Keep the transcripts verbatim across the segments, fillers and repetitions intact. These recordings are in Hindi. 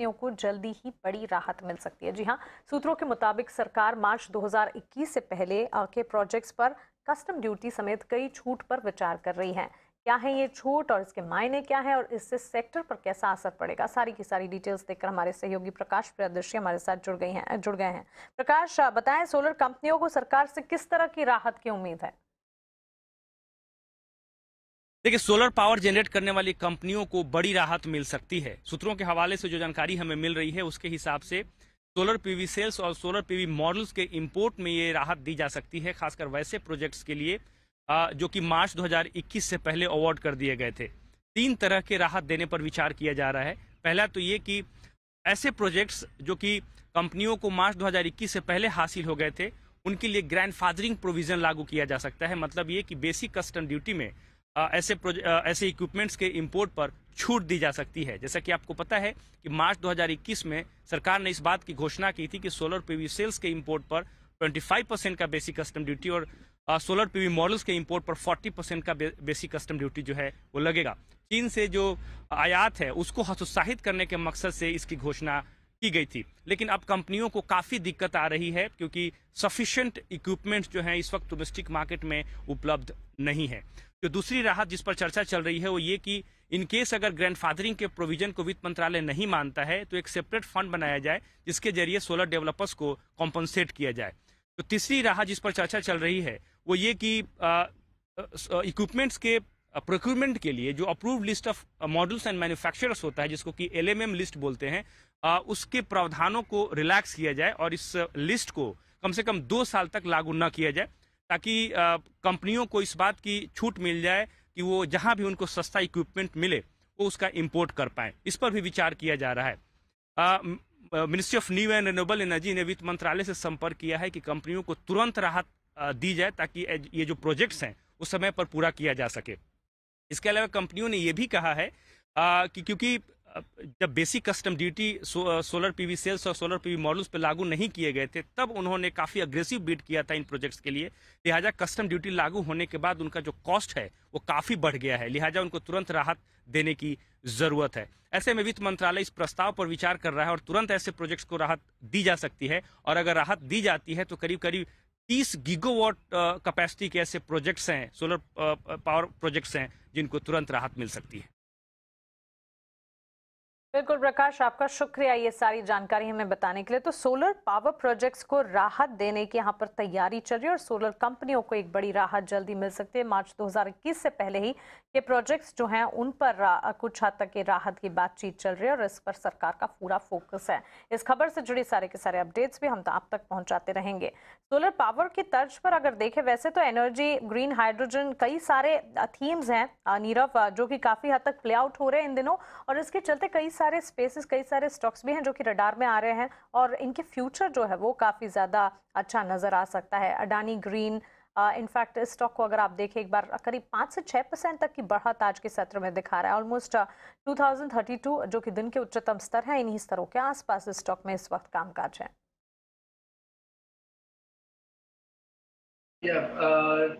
कंपनियों को जल्दी ही बड़ी राहत मिल सकती है। जी हाँ, सूत्रों के मुताबिक सरकार मार्च दो हज़ार इक्कीस से पहले के प्रोजेक्ट्स पर कस्टम ड्यूटी समेत कई छूट पर विचार कर रही है। क्या है ये छूट और इसके मायने क्या है और इससे सेक्टर पर कैसा असर पड़ेगा, सारी की सारी डिटेल्स देखकर हमारे सहयोगी प्रकाश प्रियदर्शी हमारे साथ जुड़ गई हैं जुड़ गए हैं। प्रकाश, बताएं सोलर कंपनियों को सरकार से किस तरह की राहत की उम्मीद है? देखिए, सोलर पावर जनरेट करने वाली कंपनियों को बड़ी राहत मिल सकती है। सूत्रों के हवाले से जो जानकारी हमें मिल रही है उसके हिसाब से सोलर पीवी सेल्स और सोलर पीवी मॉडल्स के इम्पोर्ट में ये राहत दी जा सकती है, खासकर वैसे प्रोजेक्ट्स के लिए जो कि मार्च दो हज़ार इक्कीस से पहले अवार्ड कर दिए गए थे। तीन तरह के राहत देने पर विचार किया जा रहा है। पहला तो ये कि ऐसे प्रोजेक्ट्स जो कि कंपनियों को मार्च दो हज़ार इक्कीस से पहले हासिल हो गए थे उनके लिए ग्रैंडफादरिंग प्रोविज़न लागू किया जा सकता है। मतलब ये कि बेसिक कस्टम ड्यूटी में ऐसे ऐसे इक्विपमेंट्स के इम्पोर्ट पर छूट दी जा सकती है। जैसा कि आपको पता है कि मार्च दो हज़ार इक्कीस में सरकार ने इस बात की घोषणा की थी कि सोलर पीवी सेल्स के इम्पोर्ट पर पच्चीस परसेंट का बेसिक कस्टम ड्यूटी और सोलर पीवी मॉडल्स के इंपोर्ट पर चालीस परसेंट का बे, बेसिक कस्टम ड्यूटी जो है वो लगेगा। चीन से जो आयात है उसको हतोत्साहित करने के मकसद से इसकी घोषणा की गई थी। लेकिन अब कंपनियों को काफ़ी दिक्कत आ रही है क्योंकि सफिशिएंट इक्विपमेंट्स जो हैं इस वक्त डोमेस्टिक मार्केट में उपलब्ध नहीं है। जो दूसरी राहत जिस पर चर्चा चल रही है वो ये कि इनकेस अगर ग्रैंडफादरिंग के प्रोविजन को वित्त मंत्रालय नहीं मानता है तो एक सेपरेट फंड बनाया जाए जिसके जरिए सोलर डेवलपर्स को कॉम्पनसेट किया जाए। तो तीसरी राह जिस पर चर्चा चल रही है वो ये कि इक्विपमेंट्स के प्रोक्यूरमेंट के लिए जो approved list of models and manufacturers होता है जिसको कि एलएमएम लिस्ट बोलते हैं आ, उसके प्रावधानों को रिलैक्स किया जाए और इस लिस्ट को कम से कम दो साल तक लागू न किया जाए ताकि कंपनियों को इस बात की छूट मिल जाए कि वो जहां भी उनको सस्ता इक्विपमेंट मिले वो उसका इम्पोर्ट कर पाएँ। इस पर भी विचार किया जा रहा है। आ, ministry of new and renewable energy ने वित्त मंत्रालय से संपर्क किया है कि कंपनियों को तुरंत राहत दी जाए ताकि ये जो प्रोजेक्ट्स हैं वो समय पर पूरा किया जा सके। इसके अलावा कंपनियों ने ये भी कहा है आ, कि क्योंकि जब basic custom duty so, solar PV cells और सोलर पीवी मॉडल्स पर लागू नहीं किए गए थे तब उन्होंने काफ़ी अग्रेसिव बिड किया था इन प्रोजेक्ट्स के लिए, लिहाजा कस्टम ड्यूटी लागू होने के बाद उनका जो कॉस्ट है वो काफ़ी बढ़ गया है, लिहाजा उनको तुरंत राहत देने की ज़रूरत है। ऐसे में वित्त मंत्रालय इस प्रस्ताव पर विचार कर रहा है और तुरंत ऐसे प्रोजेक्ट्स को राहत दी जा सकती है। और अगर राहत दी जाती है तो करीब करीब तीस गीगावाट कैपेसिटी के ऐसे प्रोजेक्ट्स हैं, सोलर पावर प्रोजेक्ट्स हैं जिनको तुरंत राहत मिल सकती है। बिल्कुल प्रकाश, आपका शुक्रिया ये सारी जानकारी हमें बताने के लिए। तो सोलर पावर प्रोजेक्ट्स को राहत देने की यहाँ पर तैयारी चल रही है और सोलर कंपनियों को एक बड़ी राहत जल्दी मिल सकती है। मार्च दो हज़ार इक्कीस से पहले ही ये प्रोजेक्ट्स जो हैं उन पर कुछ हद तक ये राहत की बातचीत चल रही है और इस पर सरकार का पूरा फोकस है। इस खबर से जुड़ी सारे के सारे अपडेट्स भी हम आप तक पहुँचाते रहेंगे। सोलर पावर की तर्ज पर अगर देखें, वैसे तो एनर्जी, ग्रीन हाइड्रोजन, कई सारे थीम्स हैं नीरव जो कि काफ़ी हद तक प्ले आउट हो रहे हैं इन दिनों और इसके चलते कई सारे स्पेसेस, कई सारे स्टॉक्स भी हैं जो कि रडार में आ रहे हैं और इनके फ्यूचर जो है वो काफ़ी ज़्यादा अच्छा नज़र आ सकता है। अडानी ग्रीन इनफैक्ट इस स्टॉक को अगर आप देखें एक बार करीब पाँच से छः परसेंट तक की बढ़त आज के सत्र में दिखा रहा है। ऑलमोस्ट दो हज़ार बत्तीस जो कि दिन के उच्चतम स्तर है, इन्हीं स्तरों के आसपास इस स्टॉक में इस वक्त कामकाज है। yeah, uh...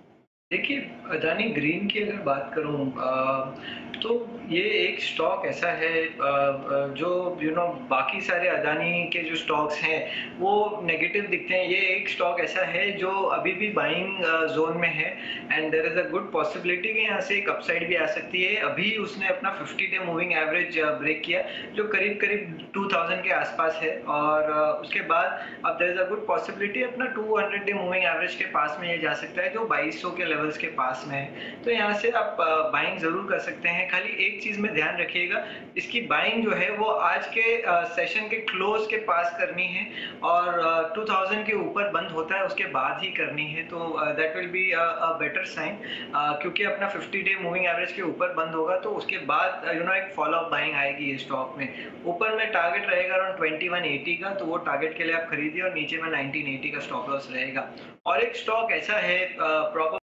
देखिए, अडानी ग्रीन की अगर बात करूं तो ये एक स्टॉक ऐसा है जो यू नो बाकी सारे अडानी के जो स्टॉक्स हैं वो नेगेटिव दिखते हैं। ये एक स्टॉक ऐसा है जो अभी भी बाइंग जोन में है and there is a good possibility कि यहाँ से एक अपसाइड भी आ सकती है। अभी उसने अपना fifty day moving average break किया जो करीब करीब टू थाउजेंड के आसपास है और उसके बाद अब there is a good possibility अपना two hundred day moving average के पास में ये जा सकता है जो बाईस सौ के के पास में है। तो यहाँ से आप बाइंग जरूर कर सकते हैं। खाली एक चीज में ध्यान रखिएगा, इसकी बाइंग जो है वो आज के सेशन के क्लोज के पास करनी है और दो हज़ार के ऊपर बंद होता है उसके बाद ही करनी है। तो that will be a better sign क्योंकि अपना फिफ्टी डे मूविंग एवरेज के ऊपर बंद होगा तो उसके बाद यू नो एक फॉलो अप बाइंग आएगी ये स्टॉक में। ऊपर में टारगेट रहेगा अराउंड इक्कीस सौ अस्सी का, तो वो टारगेट के लिए आप खरीदिए और नीचे में उन्नीस सौ अस्सी का स्टॉप लॉस रहेगा। और एक स्टॉक ऐसा है प्रॉपर